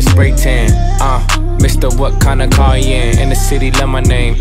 spray tan. Mister, what kind of car you in? In the city, love my name.